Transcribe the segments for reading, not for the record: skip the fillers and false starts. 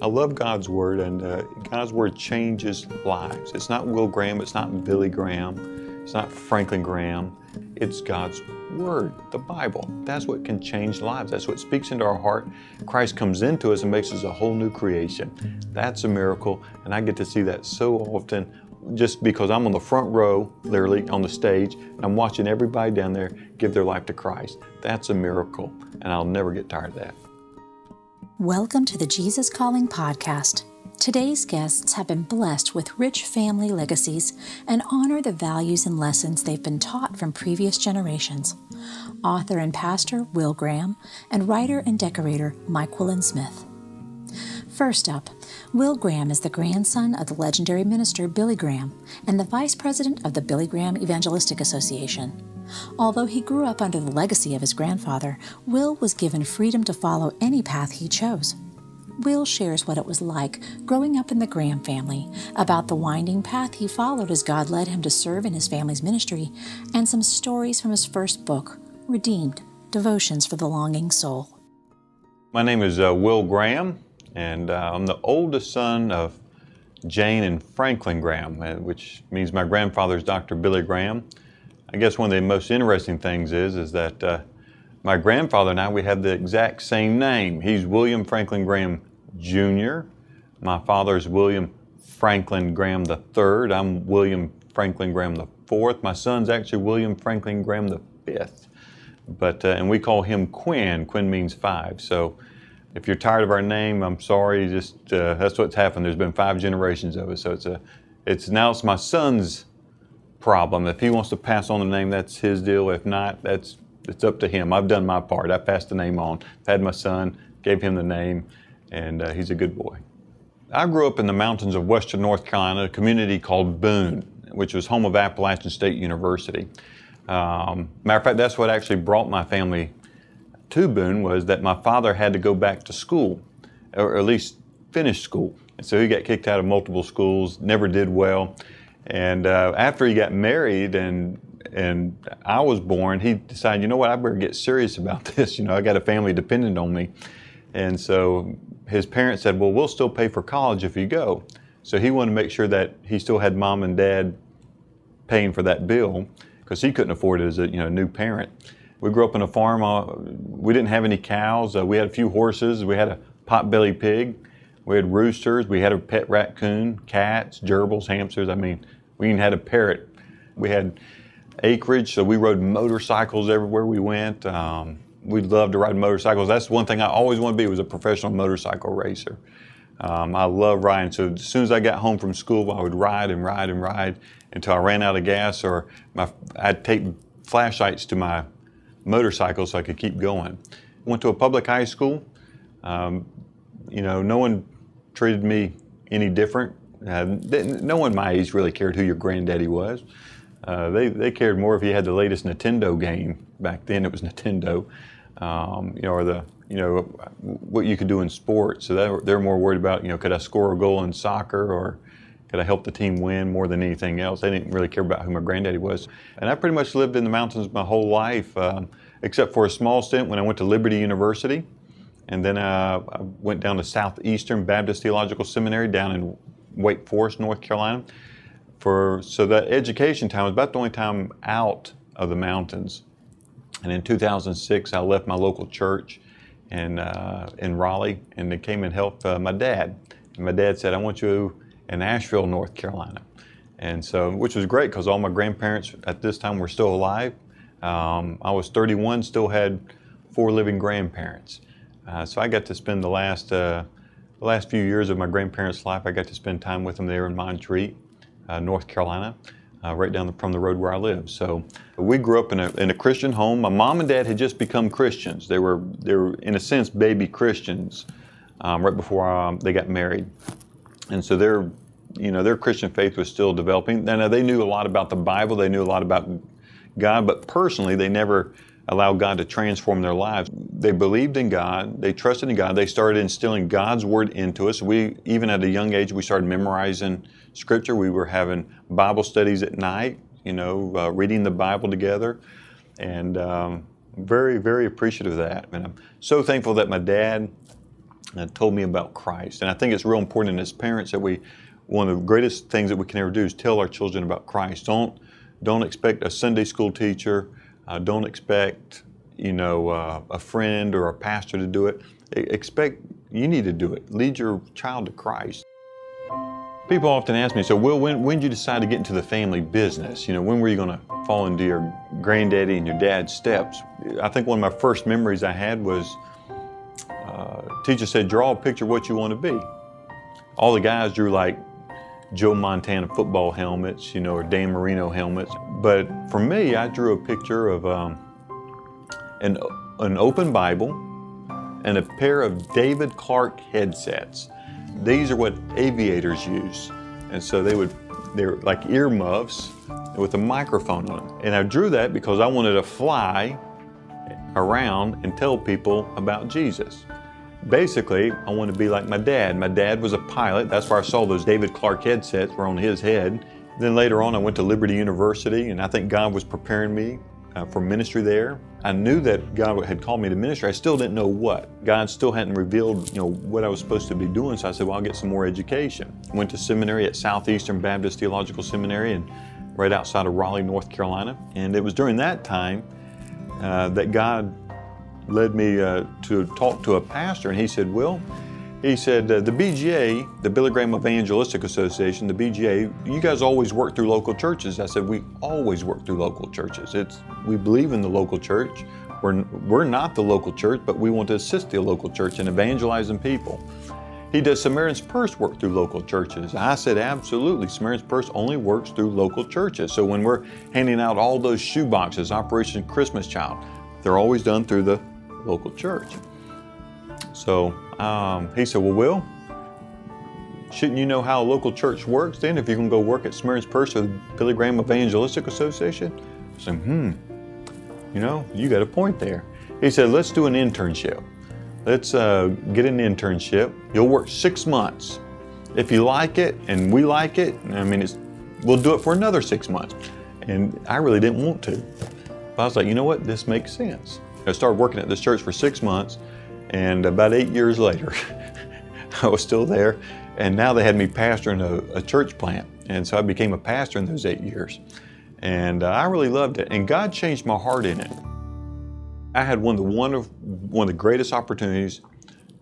I love God's Word, and God's Word changes lives. It's not Will Graham, it's not Billy Graham, it's not Franklin Graham. It's God's Word, the Bible. That's what can change lives. That's what speaks into our heart. Christ comes into us and makes us a whole new creation. That's a miracle, and I get to see that so often just because I'm on the front row, literally on the stage, and I'm watching everybody down there give their life to Christ. That's a miracle, and I'll never get tired of that. Welcome to the Jesus Calling Podcast. Today's guests have been blessed with rich family legacies and honor the values and lessons they've been taught from previous generations. Author and pastor Will Graham and writer and decorator Myquillyn Smith. First up, Will Graham is the grandson of the legendary minister Billy Graham and the vice president of the Billy Graham Evangelistic Association. Although he grew up under the legacy of his grandfather, Will was given freedom to follow any path he chose. Will shares what it was like growing up in the Graham family, about the winding path he followed as God led him to serve in his family's ministry, and some stories from his first book, Redeemed: Devotions for the Longing Soul. My name is Will Graham, and I'm the oldest son of Jane and Franklin Graham, which means my grandfather's Dr. Billy Graham. I guess one of the most interesting things is that my grandfather and I, we have the exact same name. He's William Franklin Graham Jr. My father's William Franklin Graham III. I'm William Franklin Graham IV. My son's actually William Franklin Graham V. But, and we call him Quinn. Quinn means five. So if you're tired of our name, I'm sorry. Just that's what's happened. There's been five generations of it. So it's now my son's problem. If he wants to pass on the name, that's his deal. If not, it's up to him. I've done my part. I passed the name on. I've had my son, gave him the name, and he's a good boy. I grew up in the mountains of western North Carolina, a community called Boone, which was home of Appalachian State University. Matter of fact, that's what actually brought my family to Boone, was that my father had to go back to school, or at least finish school. And so he got kicked out of multiple schools, never did well. And after he got married and I was born, he decided, you know what, I better get serious about this. You know, I got a family dependent on me. And so his parents said, well, we'll still pay for college if you go. So he wanted to make sure that he still had mom and dad paying for that bill, because he couldn't afford it as a new parent. We grew up on a farm. We didn't have any cows. We had a few horses. We had a potbelly pig. We had roosters. We had a pet raccoon, cats, gerbils, hamsters. I mean, we even had a parrot. We had acreage, so we rode motorcycles everywhere we went. We loved to ride motorcycles. That's one thing I always wanted to be, was a professional motorcycle racer. I love riding. So as soon as I got home from school, I would ride and ride and ride until I ran out of gas, or I'd take flashlights to my motorcycle so I could keep going. Went to a public high school. No one treated me any different. No one my age really cared who your granddaddy was. They cared more if you had the latest Nintendo game. Back then it was Nintendo, or what you could do in sports. So they're more worried about, could I score a goal in soccer, or could I help the team win, more than anything else. They didn't really care about who my granddaddy was. And I pretty much lived in the mountains my whole life, except for a small stint when I went to Liberty University. And then I went down to Southeastern Baptist Theological Seminary down in Wake Forest, North Carolina. So that education time was about the only time out of the mountains. And in 2006, I left my local church in Raleigh, and they came and helped my dad. And my dad said, I want you in Asheville, North Carolina. And so, which was great, because all my grandparents at this time were still alive. I was 31, still had 4 living grandparents. So I got to spend the last few years of my grandparents' life. I got to spend time with them there in Montreat, North Carolina, right down from the road where I live. So we grew up in a Christian home. My mom and dad had just become Christians. They were in a sense baby Christians right before they got married, and so their Christian faith was still developing. Now they knew a lot about the Bible. They knew a lot about God, but personally they never allow God to transform their lives. They believed in God, they trusted in God, they started instilling God's Word into us. We, even at a young age, we started memorizing Scripture. We were having Bible studies at night, reading the Bible together, and very, very appreciative of that. And I'm so thankful that my dad and told me about Christ. And I think it's real important as parents that we, one of the greatest things that we can ever do is tell our children about Christ. Don't expect a Sunday school teacher. Don't expect, a friend or a pastor to do it. Expect you need to do it. Lead your child to Christ. People often ask me, so Will, when did you decide to get into the family business? When were you going to fall into your granddaddy and your dad's steps? I think one of my first memories I had was, teacher said, draw a picture of what you want to be. All the guys drew like Joe Montana football helmets, or Dan Marino helmets. But for me, I drew a picture of an open Bible and a pair of David Clark headsets. These are what aviators use. And so they're like earmuffs with a microphone on them. And I drew that because I wanted to fly around and tell people about Jesus. Basically, I wanted to be like my dad. My dad was a pilot. That's where I saw those David Clark headsets were on his head. Then later on, I went to Liberty University, and I think God was preparing me for ministry there. I knew that God had called me to ministry. I still didn't know what. God still hadn't revealed, what I was supposed to be doing. So I said, well, I'll get some more education. Went to seminary at Southeastern Baptist Theological Seminary and right outside of Raleigh, North Carolina. And it was during that time that God led me to talk to a pastor. And he said, Will, the BGA, the Billy Graham Evangelistic Association, the BGA, you guys always work through local churches. I said, we always work through local churches. We believe in the local church. We're not the local church, but we want to assist the local church in evangelizing people. He does Samaritan's Purse work through local churches. I said, absolutely. Samaritan's Purse only works through local churches. So when we're handing out all those shoe boxes, Operation Christmas Child, they're always done through the local church. So he said, well, Will, shouldn't you know how a local church works then if you can go work at Samaritan's Purse or the Billy Graham Evangelistic Association? I said, you got a point there. He said, let's do an internship. Let's get an internship. You'll work 6 months. If you like it and we like it, we'll do it for another 6 months. And I really didn't want to. But I was like, this makes sense. I started working at this church for 6 months. And about 8 years later, I was still there. And now they had me pastoring a church plant. And so I became a pastor in those 8 years. And I really loved it. And God changed my heart in it. I had one of the greatest opportunities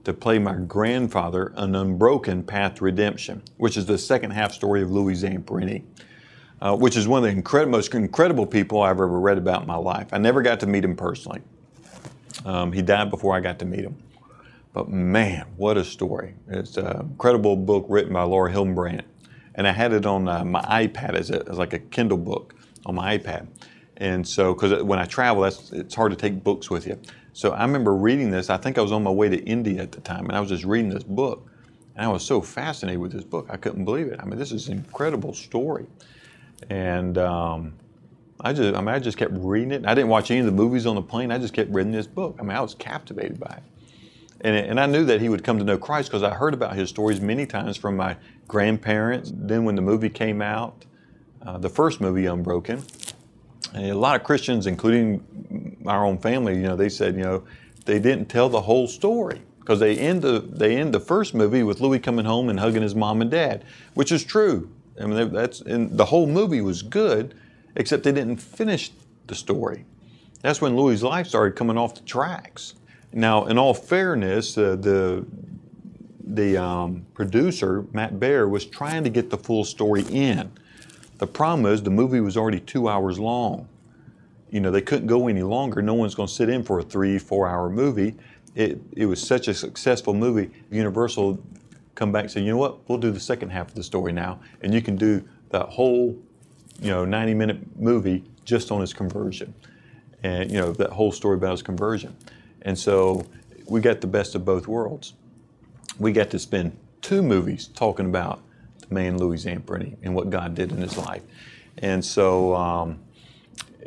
to play my grandfather, An Unbroken Path to Redemption, which is the second half story of Louis Zamperini, which is one of the most incredible people I've ever read about in my life. I never got to meet him personally. He died before I got to meet him. But man, what a story. It's an incredible book written by Laura Hillenbrand. And I had it on my iPad as like a Kindle book on my iPad. And so, because when I travel, it's hard to take books with you. So I remember reading this. I think I was on my way to India at the time, and I was just reading this book. And I was so fascinated with this book. I couldn't believe it. This is an incredible story. And I just kept reading it. I didn't watch any of the movies on the plane. I just kept reading this book. I was captivated by it. And I knew that he would come to know Christ because I heard about his stories many times from my grandparents. Then when the movie came out, the first movie, Unbroken, and a lot of Christians, including our own family, they said, they didn't tell the whole story because they end the first movie with Louis coming home and hugging his mom and dad, which is true. And the whole movie was good, except they didn't finish the story. That's when Louis' life started coming off the tracks. Now, in all fairness, the producer, Matt Baer, was trying to get the full story in. The problem is the movie was already 2 hours long. They couldn't go any longer. No one's going to sit in for a 3-4 hour movie. It was such a successful movie. Universal come back and say, we'll do the second half of the story now, and you can do the whole 90-minute movie just on his conversion, and that whole story about his conversion. And so we got the best of both worlds. We got to spend 2 movies talking about the man Louis Zamperini and what God did in his life. And so,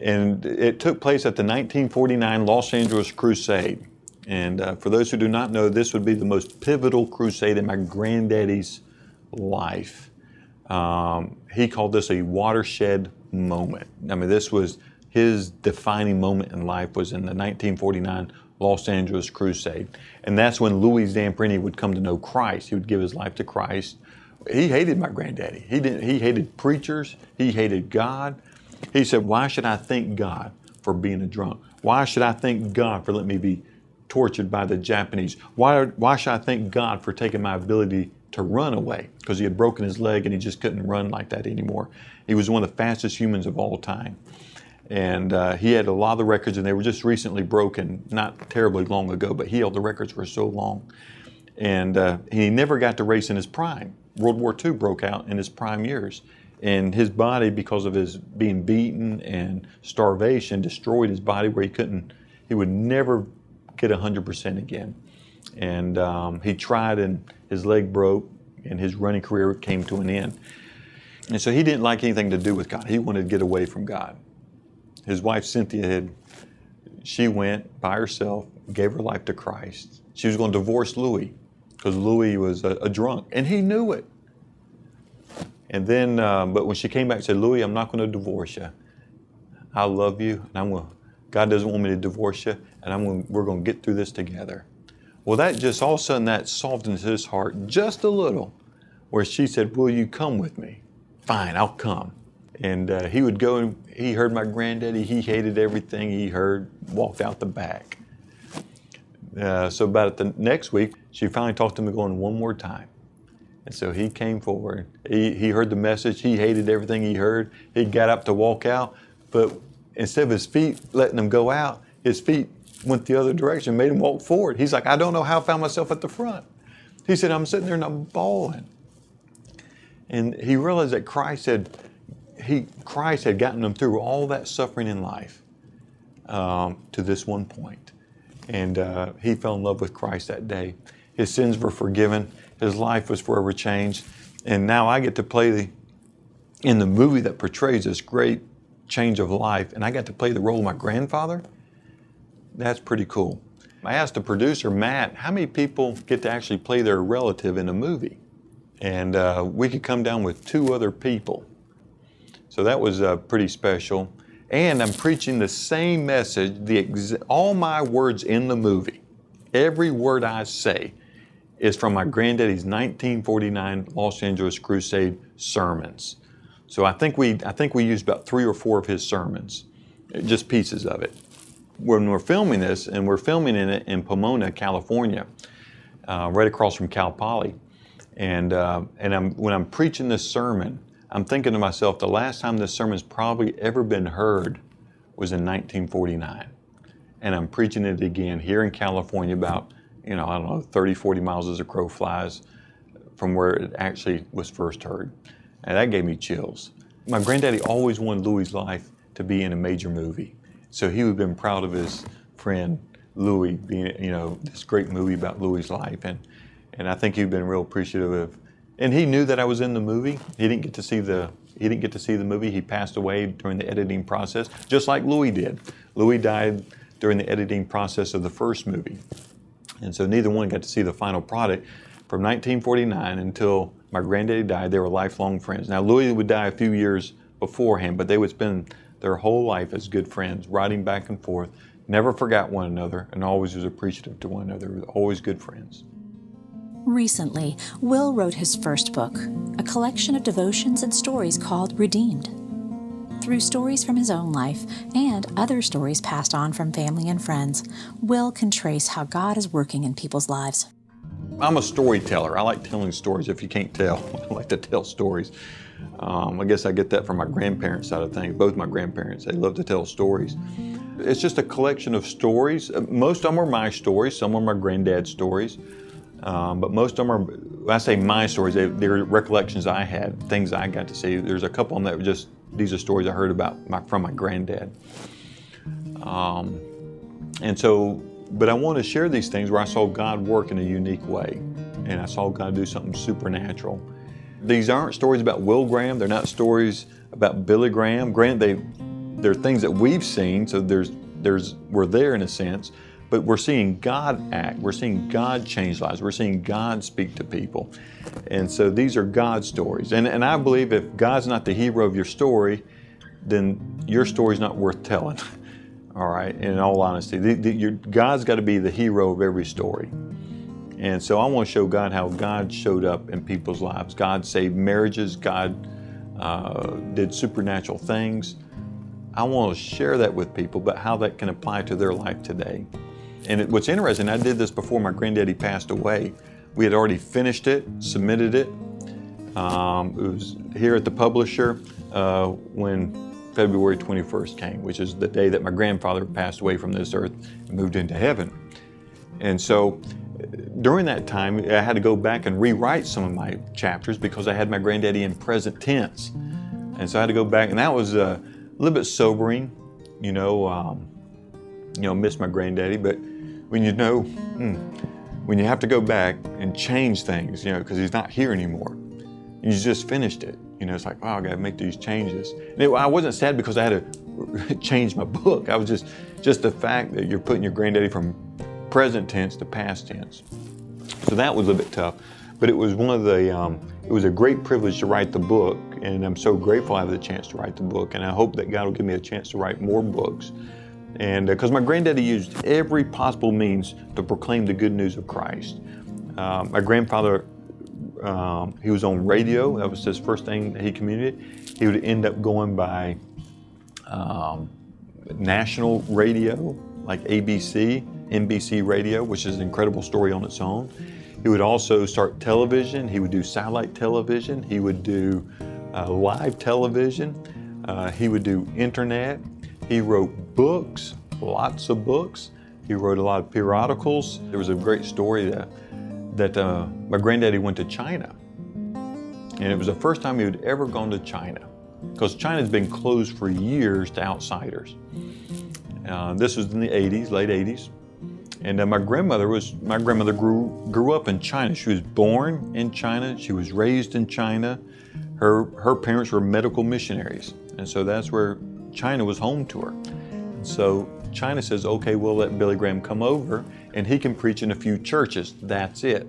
and it took place at the 1949 Los Angeles Crusade. And for those who do not know, this would be the most pivotal crusade in my granddaddy's life. He called this a watershed moment. This was his defining moment in life, was in the 1949 Los Angeles Crusade. And that's when Louis Zamperini would come to know Christ. He would give his life to Christ. He hated my granddaddy. He hated preachers. He hated God. He said, why should I thank God for being a drunk? Why should I thank God for letting me be tortured by the Japanese? Why should I thank God for taking my ability to run away? Because he had broken his leg and he just couldn't run like that anymore. He was one of the fastest humans of all time. And he had a lot of the records, and they were just recently broken, not terribly long ago, but he held the records for so long. And he never got to race in his prime. World War II broke out in his prime years. And his body, because of his being beaten and starvation, destroyed his body where he would never get 100% again. And he tried, and his leg broke, and his running career came to an end. And so he didn't like anything to do with God. He wanted to get away from God. His wife, Cynthia, she went by herself, gave her life to Christ. She was going to divorce Louis because Louis was a drunk, and he knew it. And then, but when she came back and said, Louis, I'm not going to divorce you. I love you, and God doesn't want me to divorce you, and we're going to get through this together. Well, that just all of a sudden, that softened his heart just a little, where she said, will you come with me? Fine, I'll come. And he would go, and he heard my granddaddy. He hated everything he heard, walked out the back. So about the next week, she finally talked to him going one more time. And so he came forward. He heard the message. He hated everything he heard. He got up to walk out, but instead of his feet letting him go out, his feet went the other direction, made him walk forward. He's like, I don't know how I found myself at the front. He said, I'm sitting there and I'm bawling. And he realized that Christ had gotten him through all that suffering in life to this one point. And he fell in love with Christ that day. His sins were forgiven. His life was forever changed. And now I get to play in the movie that portrays this great change of life, and I got to play the role of my grandfather. That's pretty cool. I asked the producer, Matt, how many people get to actually play their relative in a movie? And we could come down with 2 other people. So that was pretty special. And I'm preaching the same message, all my words in the movie. Every word I say is from my granddaddy's 1949 Los Angeles Crusade sermons. So I think we used about 3 or 4 of his sermons, just pieces of it. When we're filming this, and we're filming it in Pomona, California, right across from Cal Poly, and when I'm preaching this sermon, I'm thinking to myself, the last time this sermon's probably ever been heard was in 1949. And I'm preaching it again here in California about, I don't know, 30, 40 miles as a crow flies from where it actually was first heard. And that gave me chills. My granddaddy always wanted Louis' life to be in a major movie. So he would have been proud of his friend Louis being, this great movie about Louis' life. And I think he'd been real appreciative of. And he knew that I was in the movie. He didn't get to see the movie. He passed away during the editing process, just like Louis did. Louis died during the editing process of the first movie. And so neither one got to see the final product. From 1949 until my granddaddy died, they were lifelong friends. Now, Louis would die a few years beforehand, but they would spend their whole life as good friends, riding back and forth, never forgot one another, and always was appreciative to one another, always good friends. Recently, Will wrote his first book, a collection of devotions and stories called Redeemed. Through stories from his own life and other stories passed on from family and friends, Will can trace how God is working in people's lives. I'm a storyteller. I like telling stories. If you can't tell, I like to tell stories. I guess I get that from my grandparents' side of things. Both my grandparents, they love to tell stories. It's just a collection of stories. Most of them are my stories. Some are my granddad's stories. But most of them are, when I say my stories, they're recollections I had, things I got to see. There's a couple of them that were just, these are stories I heard about from my granddad. But I want to share these things where I saw God work in a unique way, and I saw God do something supernatural. These aren't stories about Will Graham. They're not stories about Billy Graham. Granted, they're things that we've seen, so we're there in a sense, but we're seeing God act. We're seeing God change lives. We're seeing God speak to people. And so these are God's stories. And I believe if God's not the hero of your story, then your story's not worth telling. all right, in all honesty. God's got to be the hero of every story. And so I want to show God how God showed up in people's lives. God saved marriages. God did supernatural things. I want to share that with people, but how that can apply to their life today. And what's interesting, I did this before my granddaddy passed away. We had already finished it, submitted it. It was here at the publisher when February 21st came, which is the day that my grandfather passed away from this earth and moved into heaven. And so during that time, I had to go back and rewrite some of my chapters because I had my granddaddy in present tense. And so I had to go back, and that was a little bit sobering, miss my granddaddy. But when you know, when you have to go back and change things, because he's not here anymore. You just finished it. It's like, wow, I got to make these changes. And I wasn't sad because I had to change my book. I was just the fact that you're putting your granddaddy from present tense to past tense. So that was a bit tough, but it was it was a great privilege to write the book. And I'm so grateful I have the chance to write the book. And I hope that God will give me a chance to write more books. And because my granddaddy used every possible means to proclaim the good news of Christ. My grandfather, he was on radio. That was his first thing that he communicated. He would end up going by national radio, like ABC, NBC radio, which is an incredible story on its own. He would also start television. He would do satellite television. He would do live television. He would do internet. He wrote books, lots of books. He wrote a lot of periodicals. There was a great story that my granddaddy went to China. And it was the first time he had ever gone to China, because China's been closed for years to outsiders. This was in the 80s, late 80s. And my grandmother grew up in China. She was born in China. She was raised in China. Her parents were medical missionaries. And so that's where China was home to her. And so China says, okay, we'll let Billy Graham come over and he can preach in a few churches. That's it.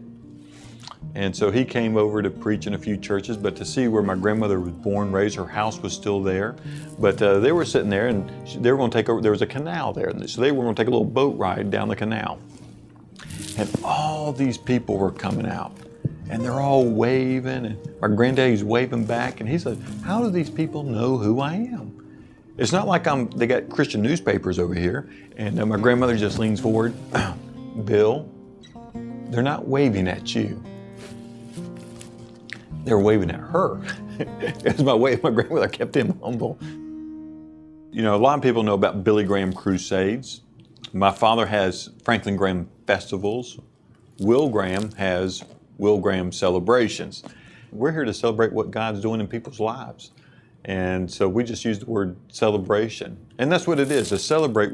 And so he came over to preach in a few churches, but to see where my grandmother was born, raised, her house was still there. But they were sitting there and they were going to take over. There was a canal there. So they were going to take a little boat ride down the canal. And all these people were coming out and they're all waving. And my granddaddy's waving back. And he said, how do these people know who I am? It's not like they got Christian newspapers over here. And my grandmother just leans forward. Bill, they're not waving at you. They're waving at her. That's my way. My grandmother kept him humble. A lot of people know about Billy Graham crusades. My father has Franklin Graham festivals. Will Graham has Will Graham celebrations. We're here to celebrate what God's doing in people's lives. And so we just use the word celebration. And that's what it is, to celebrate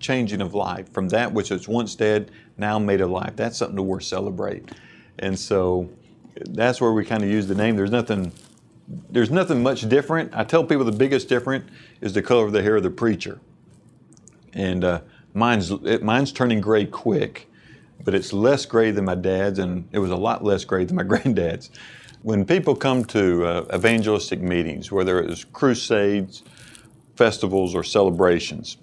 changing of life from that which was once dead, now made alive. That's something that we're celebrate. And so that's where we kind of use the name. There's nothing much different. I tell people the biggest difference is the color of the hair of the preacher. And mine's turning gray quick, but it's less gray than my dad's, and it was a lot less gray than my granddad's. When people come to evangelistic meetings, whether it's crusades, festivals, or celebrations,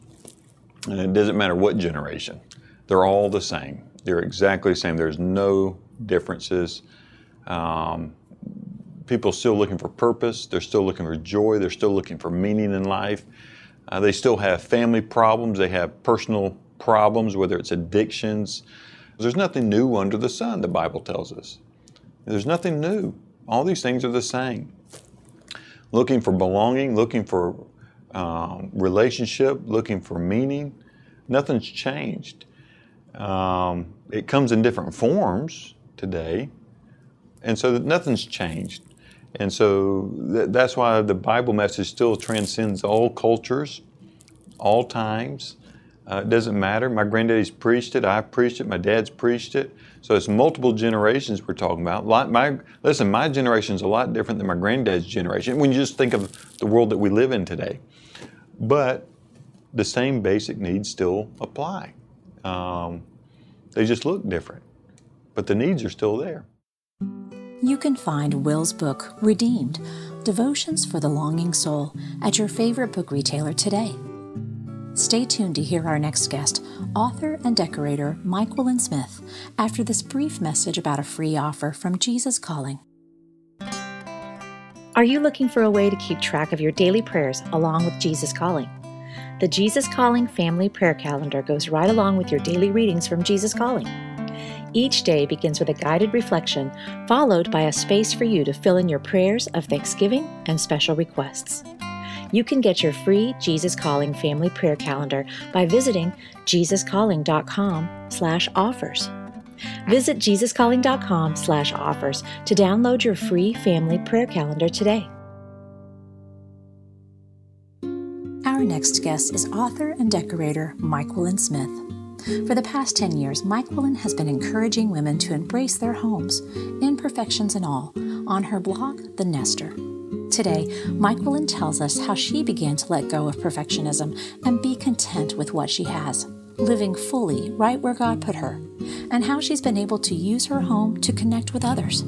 and it doesn't matter what generation, they're all the same. They're exactly the same. There's no differences. People are still looking for purpose. They're still looking for joy. They're still looking for meaning in life. They still have family problems. They have personal problems, whether it's addictions. There's nothing new under the sun, the Bible tells us. There's nothing new. All these things are the same. Looking for belonging, looking for relationship, looking for meaning. Nothing's changed. It comes in different forms today, and so nothing's changed. And so that's why the Bible message still transcends all cultures, all times. It doesn't matter. My granddaddy's preached it. I've preached it. My dad's preached it. So it's multiple generations we're talking about. My generation's a lot different than my granddad's generation when you just think of the world that we live in today. But the same basic needs still apply. They just look different, but the needs are still there. You can find Will's book, Redeemed: Devotions for the Longing Soul, at your favorite book retailer today. Stay tuned to hear our next guest, author and decorator Myquillyn Smith, after this brief message about a free offer from Jesus Calling. Are you looking for a way to keep track of your daily prayers along with Jesus Calling? The Jesus Calling Family Prayer Calendar goes right along with your daily readings from Jesus Calling. Each day begins with a guided reflection, followed by a space for you to fill in your prayers of thanksgiving and special requests. You can get your free Jesus Calling Family Prayer Calendar by visiting jesuscalling.com/offers. Visit jesuscalling.com/offers to download your free family prayer calendar today. Our next guest is author and decorator Myquillyn Smith. For the past 10 years, Myquillyn has been encouraging women to embrace their homes, imperfections and all, on her blog, The Nester. Today, Myquillyn tells us how she began to let go of perfectionism and be content with what she has, living fully right where God put her, and how she's been able to use her home to connect with others.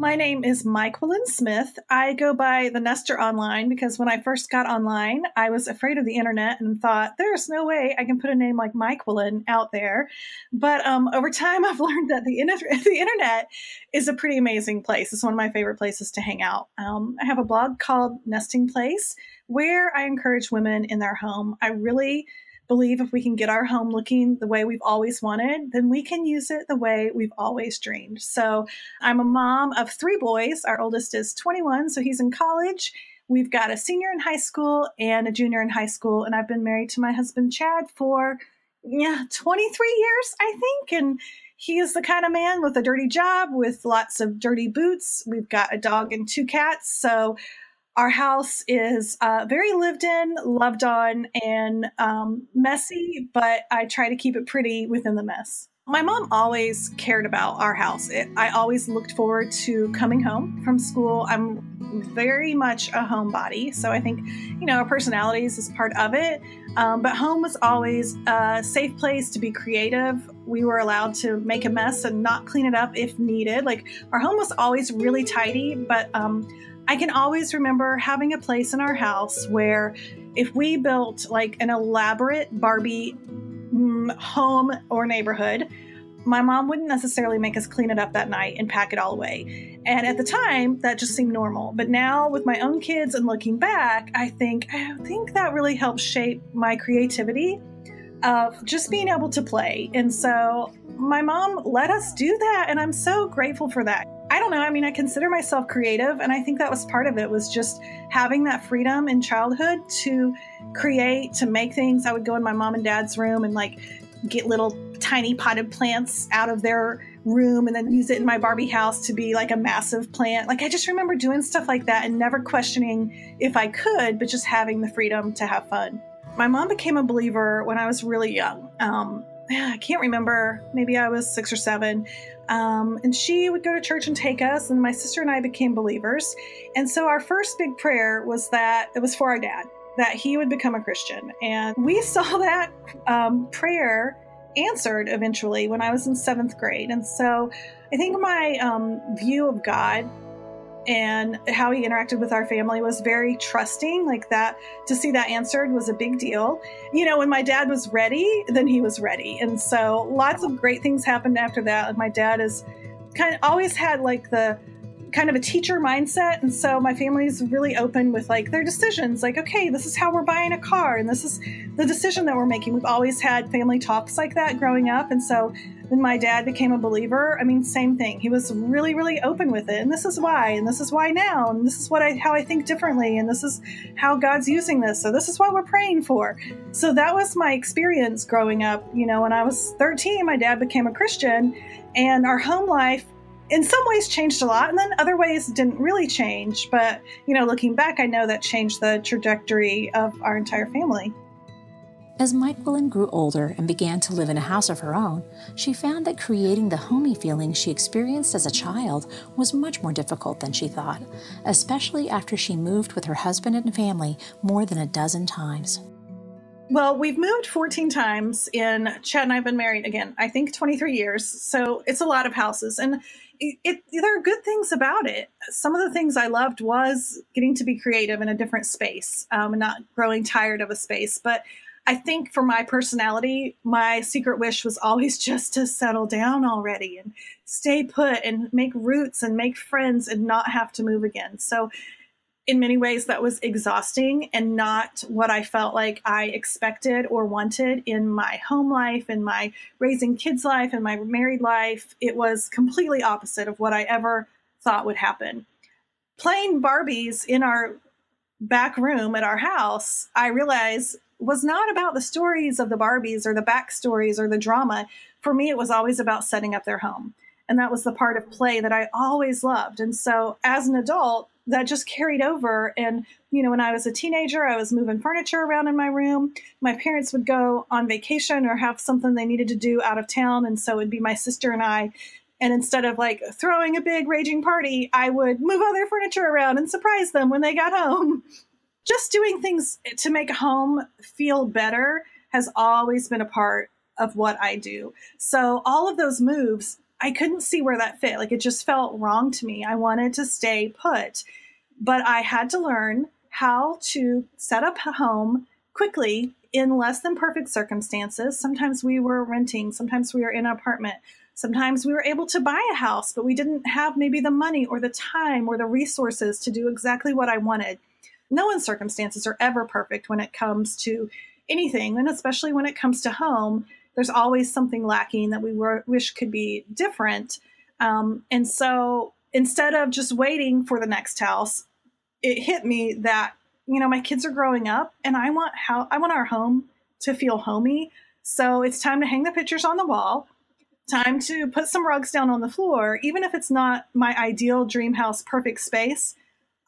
My name is Myquillyn Smith. I go by The Nester online because when I first got online, I was afraid of the internet and thought, there's no way I can put a name like Myquillyn out there. But over time, I've learned that the internet is a pretty amazing place. It's one of my favorite places to hang out. I have a blog called Nesting Place where I encourage women in their home. I really believe if we can get our home looking the way we've always wanted, then we can use it the way we've always dreamed. So I'm a mom of three boys. Our oldest is 21, so he's in college. We've got a senior in high school and a junior in high school, and I've been married to my husband, Chad, for 23 years, I think, and he is the kind of man with a dirty job, with lots of dirty boots. We've got a dog and two cats, so our house is very lived in, loved on, and messy, but I try to keep it pretty within the mess. My mom always cared about our house. I always looked forward to coming home from school. I'm very much a homebody, so I think, our personalities is part of it. But home was always a safe place to be creative. We were allowed to make a mess and not clean it up if needed. Like, our home was always really tidy, but I can always remember having a place in our house where if we built like an elaborate Barbie home or neighborhood, my mom wouldn't necessarily make us clean it up that night and pack it all away. And at the time, that just seemed normal. But now with my own kids and looking back, I think that really helped shape my creativity of just being able to play. And so my mom let us do that, and I'm so grateful for that. I don't know. I mean, I consider myself creative, and I think that was part of it, was just having that freedom in childhood to create, to make things. I would go in my mom and dad's room and get little tiny potted plants out of their room and then use it in my Barbie house to be like a massive plant. I just remember doing stuff like that and never questioning if I could, but just having the freedom to have fun. My mom became a believer when I was really young. I can't remember. Maybe I was 6 or 7. And she would go to church and take us, and my sister and I became believers. And so our first big prayer was that it was for our dad, that he would become a Christian. And we saw that prayer answered eventually when I was in 7th grade. And so I think my view of God and how he interacted with our family was very trusting, that to see that answered was a big deal. When my dad was ready, then he was ready. And so lots of great things happened after that. My dad is always had the kind of a teacher mindset. And so my family's really open with their decisions, okay, this is how we're buying a car, and this is the decision that we're making. We've always had family talks like that growing up. And so when my dad became a believer, same thing. He was really, really open with it. And this is why now, and this is how I think differently, and this is how God's using this. So this is what we're praying for. So that was my experience growing up. When I was 13, my dad became a Christian, and our home life in some ways changed a lot, and then other ways didn't really change. But, looking back, I know that changed the trajectory of our entire family. As Myquillyn grew older and began to live in a house of her own, she found that creating the homey feeling she experienced as a child was much more difficult than she thought, especially after she moved with her husband and family more than a dozen times. Well, we've moved 14 times in, Chad and I have been married, again, I think 23 years. So it's a lot of houses. And there are good things about it. Some of the things I loved was getting to be creative in a different space, and not growing tired of a space. But I think for my personality, my secret wish was always just to settle down already and stay put and make roots and make friends and not have to move again. So in many ways, that was exhausting and not what I felt like I expected or wanted in my home life, in my raising kids life, in my married life. It was completely opposite of what I ever thought would happen. Playing Barbies in our back room at our house, I realized was not about the stories of the Barbies or the backstories or the drama. For me, it was always about setting up their home. And that was the part of play that I always loved. And so as an adult, that just carried over. And, you know, when I was a teenager, I was moving furniture around in my room. My parents would go on vacation or have something they needed to do out of town. And so it'd be my sister and I. And instead of like throwing a big raging party, I would move all their furniture around and surprise them when they got home. Just doing things to make home feel better has always been a part of what I do. So all of those moves, I couldn't see where that fit. Like, it just felt wrong to me. I wanted to stay put, but I had to learn how to set up a home quickly in less than perfect circumstances. Sometimes we were renting, sometimes we were in an apartment, sometimes we were able to buy a house, but we didn't have maybe the money or the time or the resources to do exactly what I wanted. No one's circumstances are ever perfect when it comes to anything, and especially when it comes to home. There's always something lacking that we wish could be different. And so instead of just waiting for the next house, it hit me that, you know, my kids are growing up and I want our home to feel homey. So it's time to hang the pictures on the wall, time to put some rugs down on the floor. Even if it's not my ideal dream house, perfect space,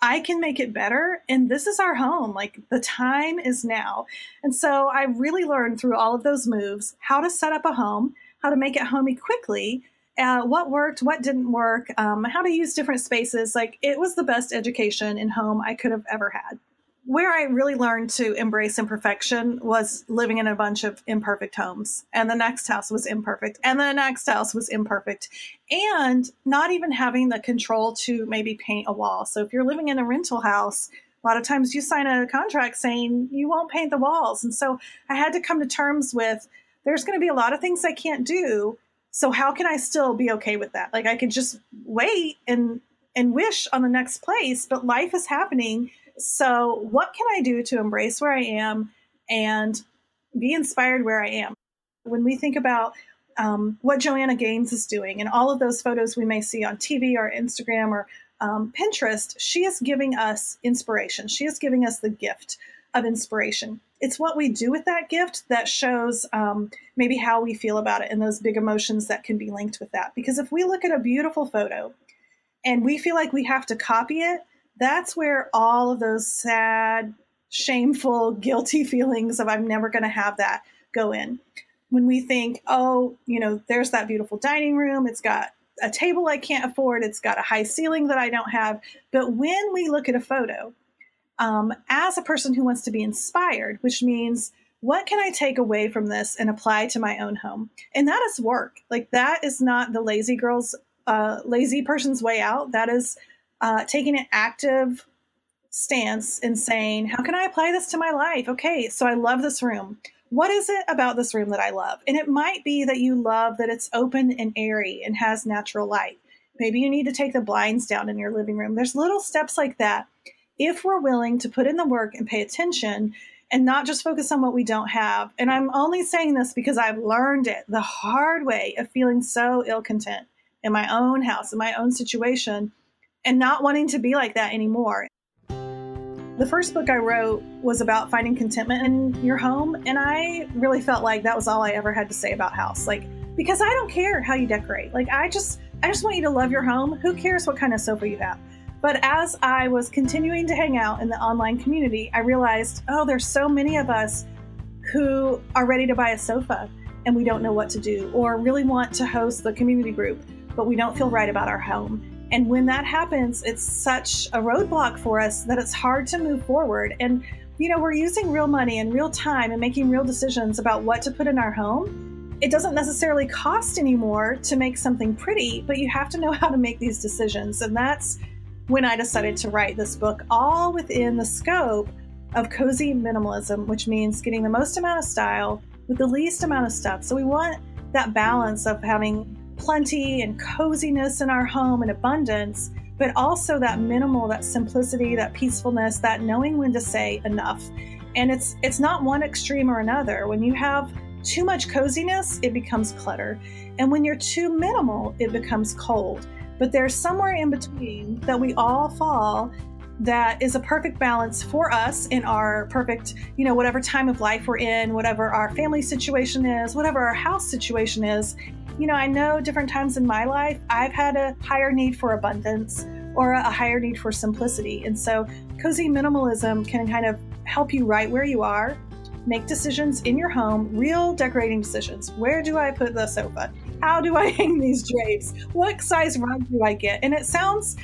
I can make it better. And this is our home. Like, the time is now. And so I really learned through all of those moves how to set up a home, how to make it homey quickly, what worked, what didn't work, how to use different spaces. Like, it was the best education in home I could have ever had. Where I really learned to embrace imperfection was living in a bunch of imperfect homes. And the next house was imperfect. And the next house was imperfect. And not even having the control to maybe paint a wall. So if you're living in a rental house, a lot of times you sign a contract saying you won't paint the walls. And so I had to come to terms with, there's going to be a lot of things I can't do. So how can I still be okay with that? Like, I could just wait and wish on the next place, but life is happening. So what can I do to embrace where I am and be inspired where I am? When we think about what Joanna Gaines is doing and all of those photos we may see on TV or Instagram or Pinterest, she is giving us inspiration. She is giving us the gift of inspiration. It's what we do with that gift that shows maybe how we feel about it and those big emotions that can be linked with that. Because if we look at a beautiful photo and we feel like we have to copy it, that's where all of those sad, shameful, guilty feelings of I'm never going to have that go in. When we think, oh, you know, there's that beautiful dining room. It's got a table I can't afford. It's got a high ceiling that I don't have. But when we look at a photo, as a person who wants to be inspired, which means, what can I take away from this and apply to my own home? And that is work. Like, that is not the lazy person's way out. That is taking an active stance and saying, how can I apply this to my life? Okay, so I love this room. What is it about this room that I love? And it might be that you love that it's open and airy and has natural light. Maybe you need to take the blinds down in your living room. There's little steps like that. If we're willing to put in the work and pay attention and not just focus on what we don't have. And I'm only saying this because I've learned it the hard way of feeling so ill-content in my own house, in my own situation, and not wanting to be like that anymore. The first book I wrote was about finding contentment in your home, and I really felt like that was all I ever had to say about house. Like, because I don't care how you decorate. Like, I just want you to love your home. Who cares what kind of sofa you have? But as I was continuing to hang out in the online community, I realized, oh, there's so many of us who are ready to buy a sofa and we don't know what to do, or really want to host the community group, but we don't feel right about our home. And when that happens, it's such a roadblock for us that it's hard to move forward. And you know, we're using real money and real time and making real decisions about what to put in our home. It doesn't necessarily cost anymore to make something pretty, but you have to know how to make these decisions. And that's when I decided to write this book, all within the scope of cozy minimalism, which means getting the most amount of style with the least amount of stuff. So we want that balance of having plenty and coziness in our home and abundance, but also that minimal, that simplicity, that peacefulness, that knowing when to say enough. And it's not one extreme or another. When you have too much coziness, it becomes clutter. And when you're too minimal, it becomes cold. But there's somewhere in between that we all fall that is a perfect balance for us in our perfect, you know, whatever time of life we're in, whatever our family situation is, whatever our house situation is. You know, I know different times in my life, I've had a higher need for abundance or a higher need for simplicity. And so cozy minimalism can kind of help you right where you are, make decisions in your home, real decorating decisions. Where do I put the sofa? How do I hang these drapes? What size rug do I get? And it sounds,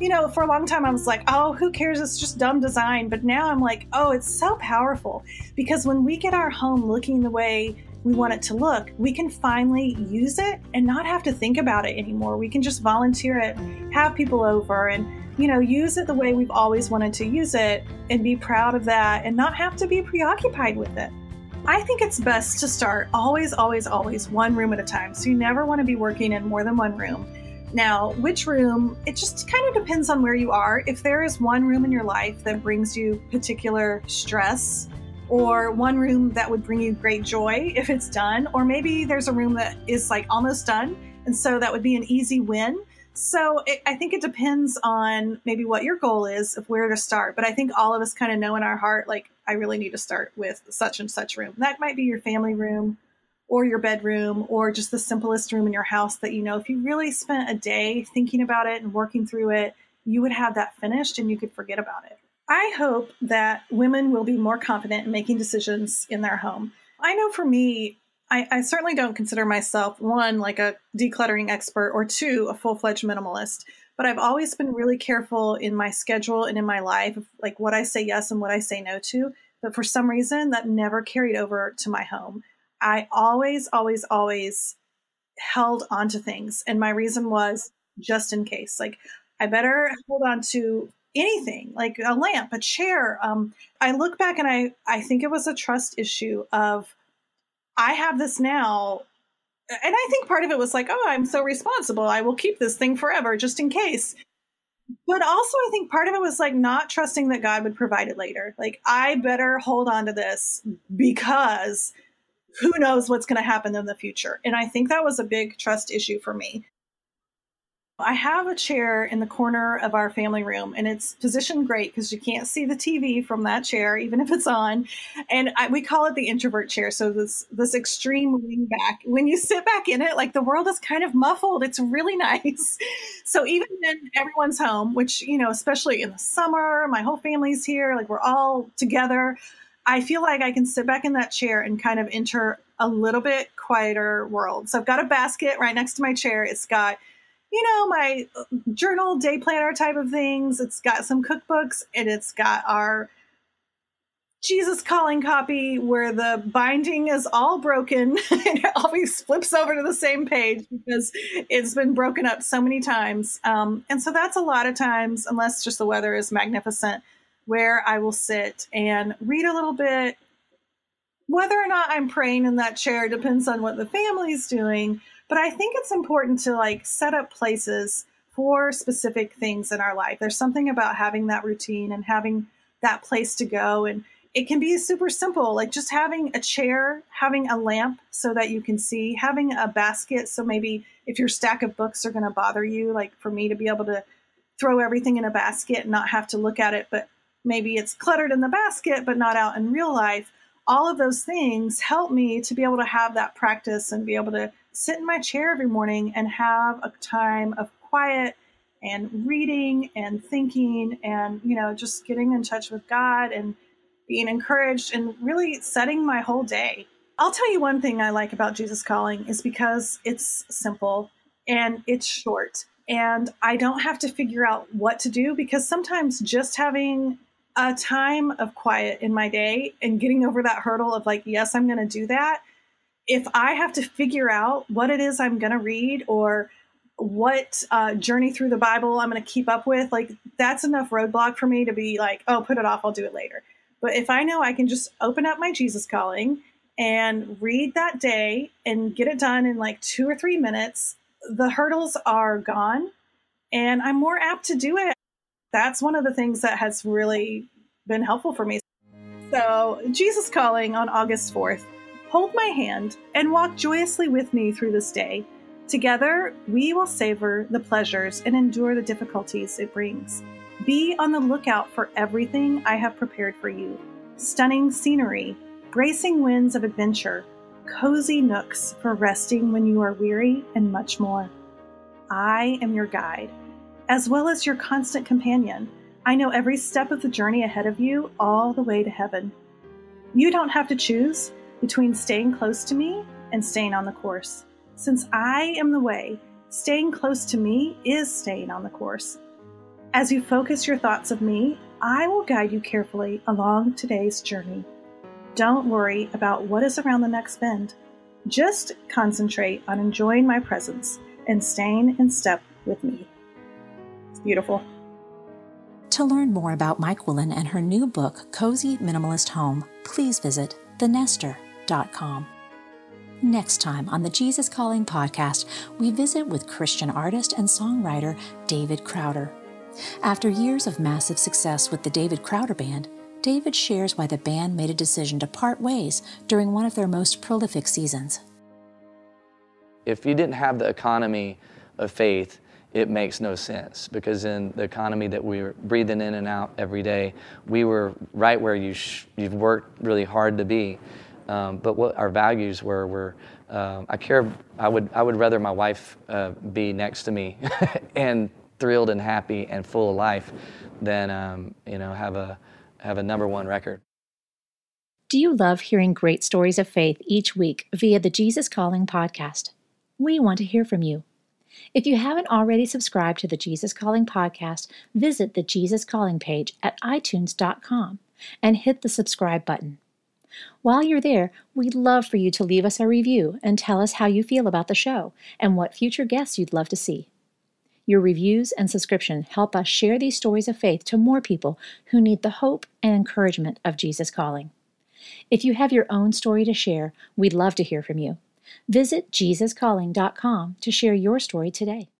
you know, for a long time I was like, oh, who cares? It's just dumb design. But now I'm like, oh, it's so powerful, because when we get our home looking the way we want it to look, we can finally use it and not have to think about it anymore. We can just volunteer it, have people over, and, you know, use it the way we've always wanted to use it and be proud of that and not have to be preoccupied with it. I think it's best to start always, always, always one room at a time. So you never want to be working in more than one room. Now, which room, it just kind of depends on where you are. If there is one room in your life that brings you particular stress, or one room that would bring you great joy if it's done, or maybe there's a room that is like almost done, and so that would be an easy win. So I think it depends on maybe what your goal is of where to start. But I think all of us kind of know in our heart, like, I really need to start with such and such room. That might be your family room or your bedroom or just the simplest room in your house that, you know, if you really spent a day thinking about it and working through it, you would have that finished and you could forget about it. I hope that women will be more confident in making decisions in their home. I know for me, I certainly don't consider myself, one, like a decluttering expert, or two, a full-fledged minimalist. But I've always been really careful in my schedule and in my life, of like what I say yes and what I say no to. But for some reason, that never carried over to my home. I always, always, always held on to things. And my reason was just in case. Like, I better hold on to anything, like a lamp, a chair. I look back and I think it was a trust issue of, I have this now. And I think part of it was like, oh, I'm so responsible. I will keep this thing forever just in case. But also I think part of it was like not trusting that God would provide it later. Like, I better hold on to this because who knows what's going to happen in the future. And I think that was a big trust issue for me. I have a chair in the corner of our family room, and it's positioned great because you can't see the TV from that chair, even if it's on. And we call it the introvert chair. So this extreme lean back, when you sit back in it, like the world is kind of muffled. It's really nice. So even when everyone's home, which, you know, especially in the summer, my whole family's here, like we're all together, I feel like I can sit back in that chair and kind of enter a little bit quieter world. So I've got a basket right next to my chair. It's got, you know, my journal, day planner type of things. It's got some cookbooks, and it's got our Jesus Calling copy where the binding is all broken and it always flips over to the same page because it's been broken up so many times. And so that's a lot of times, unless just the weather is magnificent, where I will sit and read a little bit. Whether or not I'm praying in that chair depends on what the family's doing. But I think it's important to like set up places for specific things in our life. There's something about having that routine and having that place to go. And it can be super simple, like just having a chair, having a lamp so that you can see, having a basket. So maybe if your stack of books are going to bother you, like for me to be able to throw everything in a basket and not have to look at it, but maybe it's cluttered in the basket, but not out in real life. All of those things help me to be able to have that practice and be able to sit in my chair every morning and have a time of quiet and reading and thinking and, you know, just getting in touch with God and being encouraged and really setting my whole day. I'll tell you one thing I like about Jesus Calling is because it's simple and it's short, and I don't have to figure out what to do, because sometimes just having a time of quiet in my day and getting over that hurdle of like, yes, I'm going to do that. If I have to figure out what it is I'm going to read or what journey through the Bible I'm going to keep up with, like that's enough roadblock for me to be like, oh, put it off. I'll do it later. But if I know I can just open up my Jesus Calling and read that day and get it done in like 2 or 3 minutes, the hurdles are gone and I'm more apt to do it. That's one of the things that has really been helpful for me. So Jesus Calling on August 4th. Hold my hand and walk joyously with me through this day. Together, we will savor the pleasures and endure the difficulties it brings. Be on the lookout for everything I have prepared for you. Stunning scenery, bracing winds of adventure, cozy nooks for resting when you are weary, and much more. I am your guide, as well as your constant companion. I know every step of the journey ahead of you, all the way to heaven. You don't have to choose between staying close to me and staying on the course. Since I am the way, staying close to me is staying on the course. As you focus your thoughts of me, I will guide you carefully along today's journey. Don't worry about what is around the next bend. Just concentrate on enjoying my presence and staying in step with me. It's beautiful. To learn more about Myquillyn and her new book, Cozy Minimalist Home, please visit thenester.com. Next time on the Jesus Calling podcast, we visit with Christian artist and songwriter David Crowder. After years of massive success with the David Crowder Band, David shares why the band made a decision to part ways during one of their most prolific seasons. If you didn't have the economy of faith, it makes no sense, because in the economy that we were breathing in and out every day, we were right where you've worked really hard to be. But what our values were I would rather my wife be next to me and thrilled and happy and full of life than have a #1 record. Do you love hearing great stories of faith each week via the Jesus Calling podcast? We want to hear from you. If you haven't already subscribed to the Jesus Calling podcast, visit the Jesus Calling page at iTunes.com and hit the subscribe button. While you're there, we'd love for you to leave us a review and tell us how you feel about the show and what future guests you'd love to see. Your reviews and subscription help us share these stories of faith to more people who need the hope and encouragement of Jesus Calling. If you have your own story to share, we'd love to hear from you. Visit JesusCalling.com to share your story today.